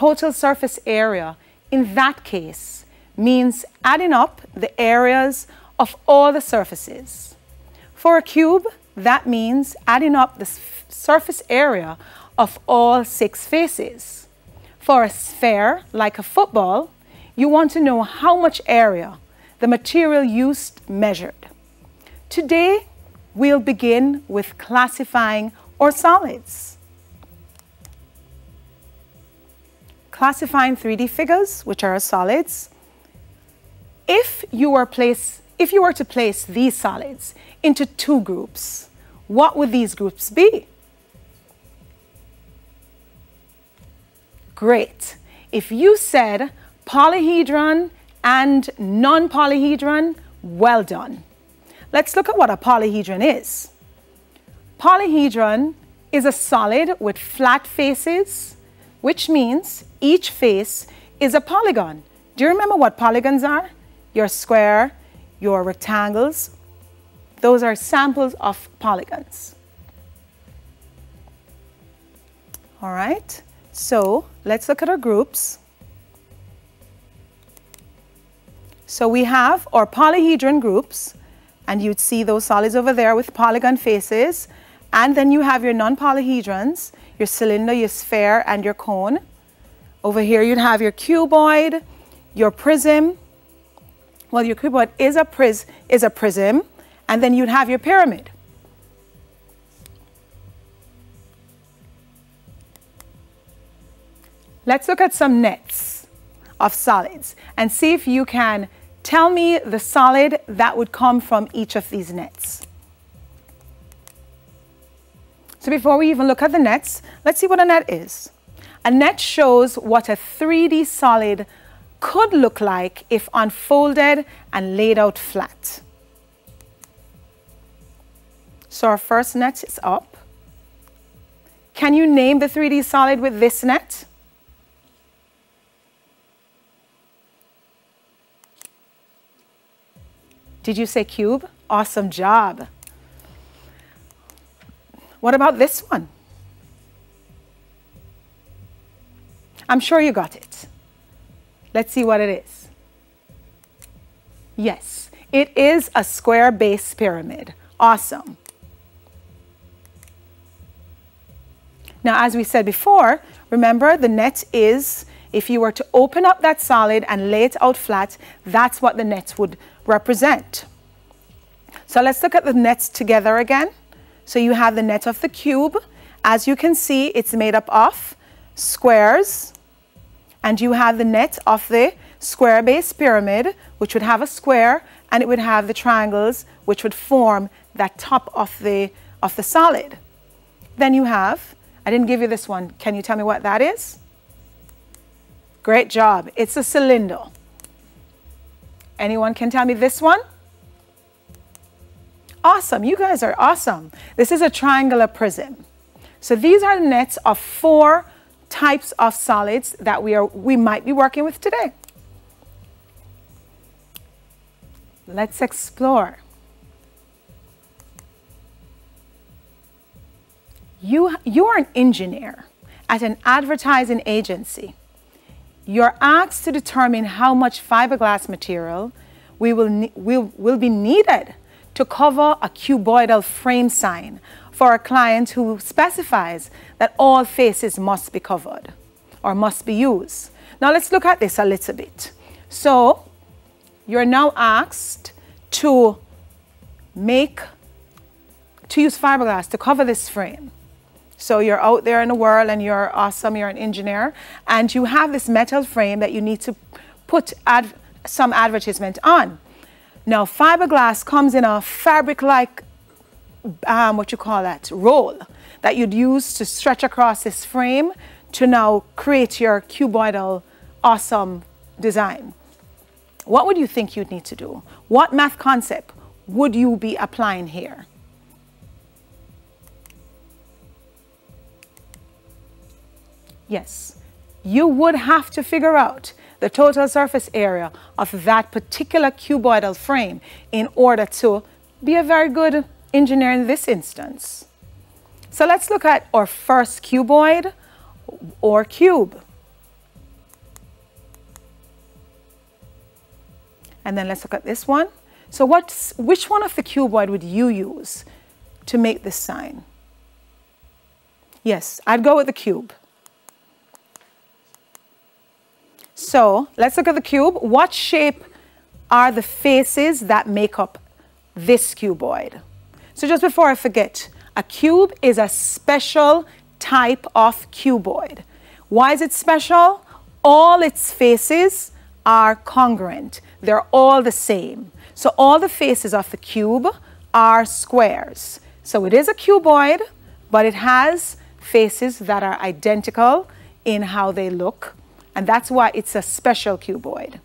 total surface area in that case means adding up the areas of all the surfaces. For a cube, that means adding up the surface area of all 6 faces. For a sphere, like a football, you want to know how much area the material used measured. Today, we'll begin with classifying our solids. Classifying 3D figures, which are solids. If you were to place these solids into 2 groups, what would these groups be? Great. If you said polyhedron and non-polyhedron, well done. Let's look at what a polyhedron is. Polyhedron is a solid with flat faces, which means each face is a polygon. Do you remember what polygons are? Your square, your rectangles, those are samples of polygons. All right, so let's look at our groups. So we have our polyhedron groups, and you'd see those solids over there with polygon faces, and then you have your non-polyhedrons, your cylinder, your sphere, and your cone. Over here you'd have your cuboid, your prism. Well, your cuboid is a prism, and then you'd have your pyramid. Let's look at some nets of solids and see if you can tell me the solid that would come from each of these nets. So before we even look at the nets, let's see what a net is. A net shows what a 3D solid could look like if unfolded and laid out flat. So our first net is up. Can you name the 3D solid with this net? Did you say cube? Awesome job. What about this one? I'm sure you got it. Let's see what it is. Yes, it is a square-based pyramid. Awesome. Now, as we said before, remember the net is, if you were to open up that solid and lay it out flat, that's what the net would represent. So let's look at the nets together again. So you have the net of the cube. As you can see, it's made up of squares. And you have the net of the square-based pyramid, which would have a square, and it would have the triangles, which would form that top of the solid. Then you have, I didn't give you this one. Can you tell me what that is? Great job. It's a cylinder. Anyone can tell me this one? Awesome. You guys are awesome. This is a triangular prism. So these are the nets of 4 types of solids that we might be working with today. Let's explore. You are an engineer at an advertising agency. You're asked to determine how much fiberglass material will be needed to cover a cuboidal frame sign for a client who specifies that all faces must be covered or must be used. Now let's look at this a little bit. So you're now asked to use fiberglass to cover this frame. So you're out there in the world and you're awesome, you're an engineer, and you have this metal frame that you need to put some advertisement on. Now fiberglass comes in a fabric-like, what you call that, roll that you'd use to stretch across this frame to now create your cuboidal awesome design. What would you think you'd need to do? What math concept would you be applying here? Yes, you would have to figure out the total surface area of that particular cuboidal frame in order to be a very good engineer in this instance. So let's look at our first cuboid or cube. And then let's look at this one. So which one of the cuboid would you use to make this sign? Yes, I'd go with the cube. So let's look at the cube. What shape are the faces that make up this cuboid? So just before I forget, a cube is a special type of cuboid. Why is it special? All its faces are congruent. They're all the same. So all the faces of the cube are squares. So it is a cuboid, but it has faces that are identical in how they look. And that's why it's a special cuboid.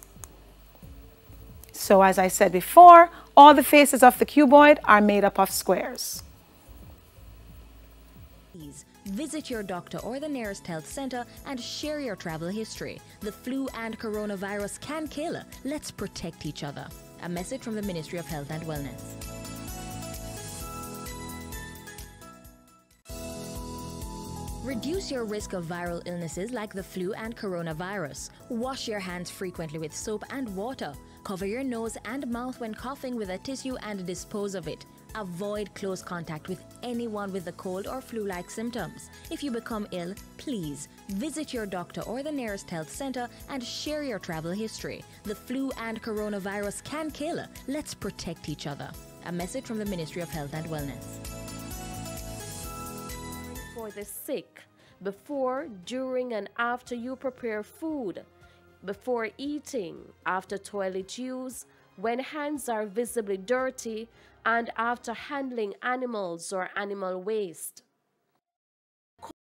So as I said before, all the faces of the cuboid are made up of squares. Please visit your doctor or the nearest health center and share your travel history. The flu and coronavirus can kill. Let's protect each other. A message from the Ministry of Health and Wellness. Reduce your risk of viral illnesses like the flu and coronavirus. Wash your hands frequently with soap and water. Cover your nose and mouth when coughing with a tissue and dispose of it. Avoid close contact with anyone with a cold or flu-like symptoms. If you become ill, please visit your doctor or the nearest health center and share your travel history. The flu and coronavirus can kill. Let's protect each other. A message from the Ministry of Health and Wellness. For the sick, before, during, and after you prepare food, before eating, after toilet use, when hands are visibly dirty, and after handling animals or animal waste.